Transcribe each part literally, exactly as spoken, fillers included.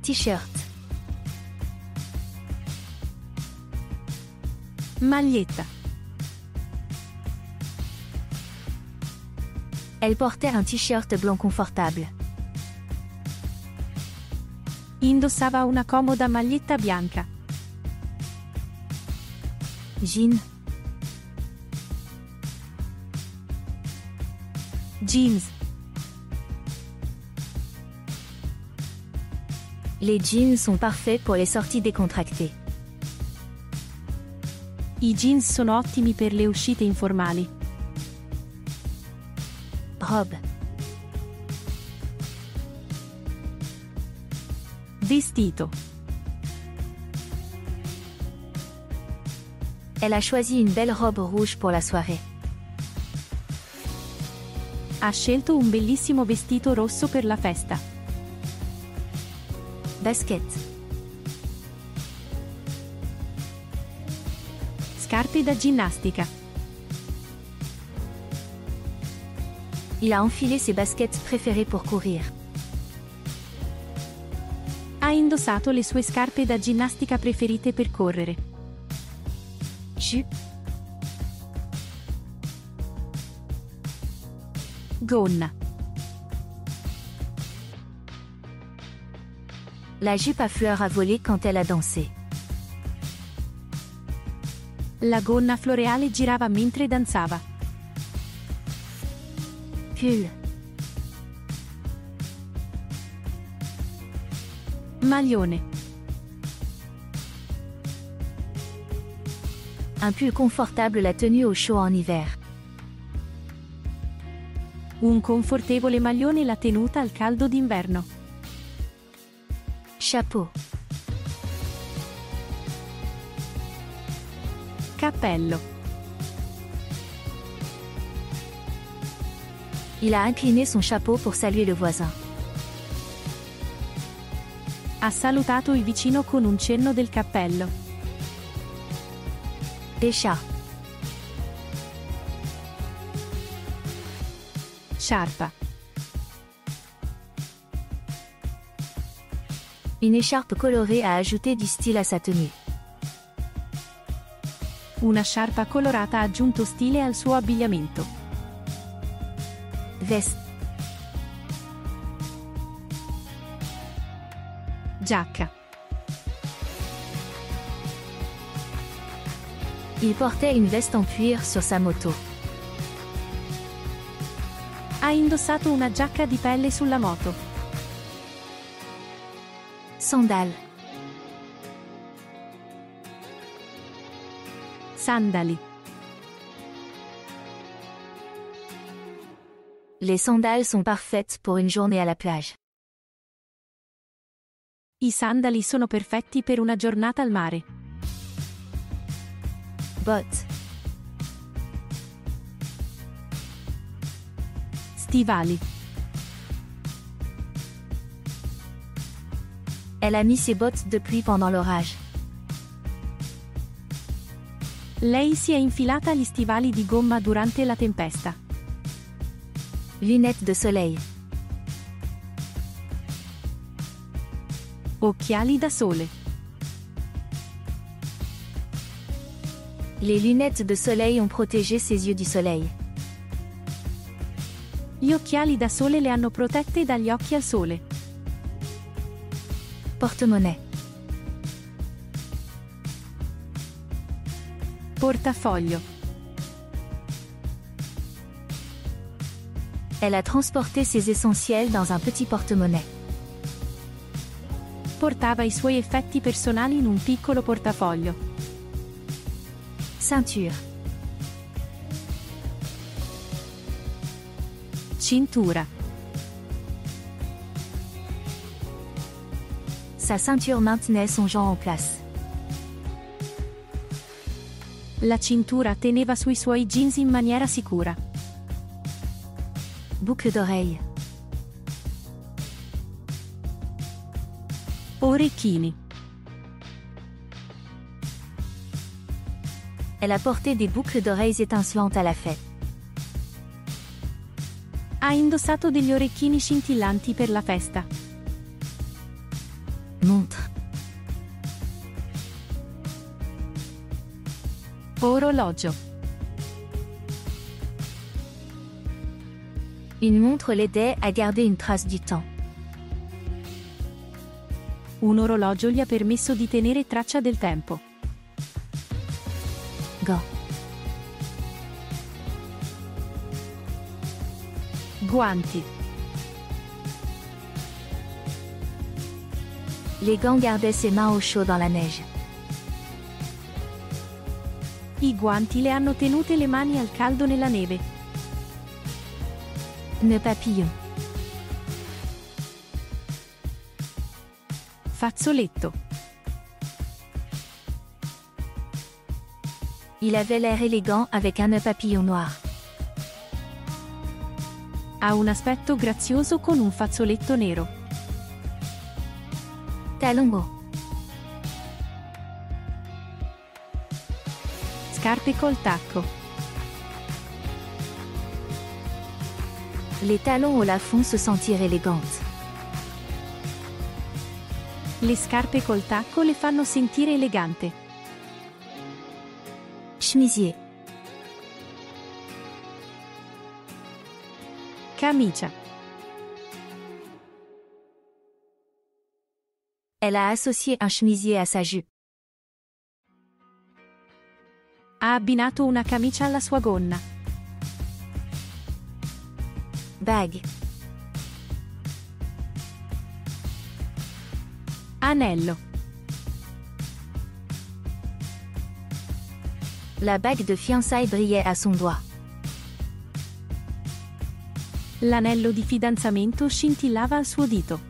t-shirt, maglietta. Elle portait un t-shirt blanc confortable. Indossava una comoda maglietta bianca. Jean. Jeans. Les jeans sont parfaits pour les sorties décontractées. I jeans sono ottimi per le uscite informali. Robe. Vestito. Elle a choisi une belle robe rouge pour la soirée. Ha scelto un bellissimo vestito rosso per la festa. Basket. Scarpe da ginnastica. Il a enfilé ses baskets préférées pour courir. Ha indossato le sue scarpe da ginnastica preferite per correre. Jus. Gonna. La jupe à fleurs a volé quand elle a dansé. La gonna floreale girava mentre danzava. Pull. Maglione. Un pull confortable la tenue au chaud en hiver. Un confortevole maglione la tenuta al caldo d'inverno. Chapeau. Cappello. Il a incliné son chapeau pour saluer le voisin. Ha salutato il vicino con un cenno del cappello. Écharpe. Sciarpa. Une écharpe colorée a ajouté du style à sa tenue. Una sciarpa colorata ha aggiunto stile al suo abbigliamento. Vest. Giacca. Il portait une veste en cuir sur sa moto. Ha indossato una giacca di pelle sulla moto. Sandali. Sandali. Les sandales sont parfaites pour une journée à la plage. I sandali sono perfetti per una giornata al mare. Botte. Stivali. Elle a mis ses bottes de pluie pendant l'orage. Lei si è infilata gli stivali di gomma durante la tempesta. Lunettes de soleil. Occhiali da sole. Les lunettes de soleil ont protégé ses yeux du soleil. Gli occhiali da sole le hanno protette dagli occhi al sole. Portemonnaie. Portafoglio. Elle a transporté ses essentiels dans un petit portemonnaie. Portava i suoi effetti personali in un piccolo portafoglio. Ceinture. Cintura. Sa ceinture maintenait son genre en place. La cintura teneva sui suoi jeans in maniera sicura. Boucle d'oreille. Orecchini. Elle a porté des boucles d'oreilles étincelantes à la fête. Ha indossato degli orecchini scintillanti per la festa. Orologio. Une montre l'aidait à garder une trace du temps. Un orologio gli ha permesso di tenere traccia del tempo. Go. Guanti. Les gants gardaient ses mains au chaud dans la neige. I guanti le hanno tenute le mani al caldo nella neve. Nœud papillon. Fazzoletto. Il avait l'air élégant avec un nœud papillon noir. Ha un aspetto grazioso con un fazzoletto nero. Talon haut. Scarpe col tacco. Les talons au lafond se sentirent élégantes. Le scarpe col tacco le fanno sentire elegante. Chemisier. Camicia. Elle a associé un chemisier à sa jupe. Ha abbinato una camicia alla sua gonna. Bag. Anello. La bague de fiançailles brillait à son doigt. L'anello di fidanzamento scintillava al suo dito.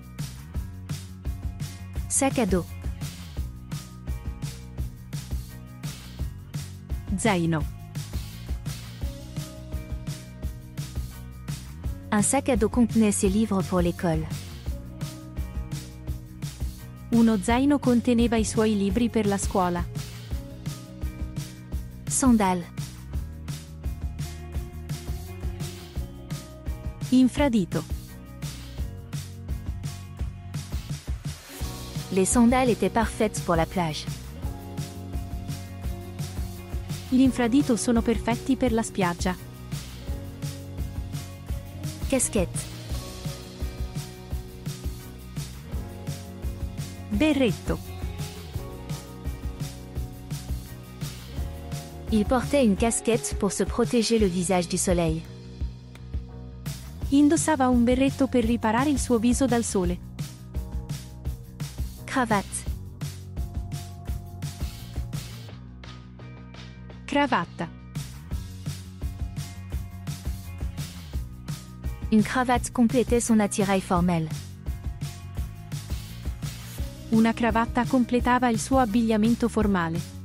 Sac à dos. Zaino. Un sac à dos contenait ses livres pour l'école. Uno zaino conteneva i suoi libri per la scuola. Sandale. Infradito. Les sandales étaient parfaites pour la plage. Gli infradito sono perfetti per la spiaggia. Casquette. Berretto. Il portait une casquette pour se protéger le visage du soleil. Indossava un berretto per riparare il suo viso dal sole. Cravatte. Cravatta. Une cravate complétait son attirail formel. Una cravatta completava il suo abbigliamento formale.